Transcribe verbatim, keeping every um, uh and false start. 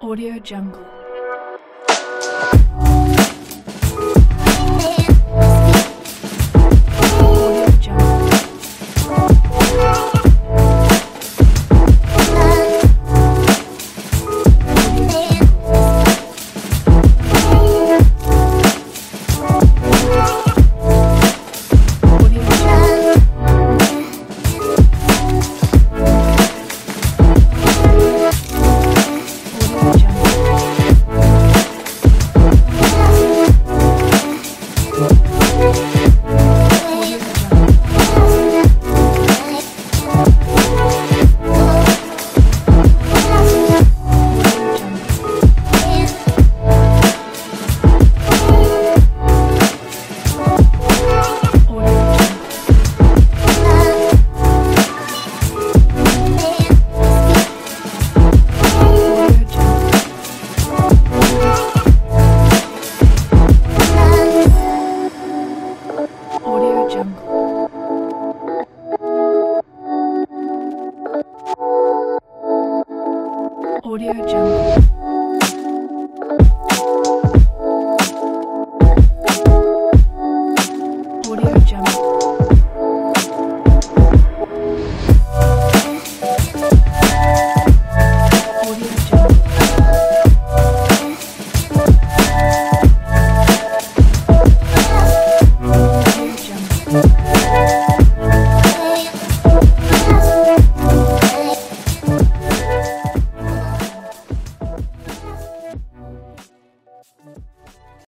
AudioJungle. AudioJungle.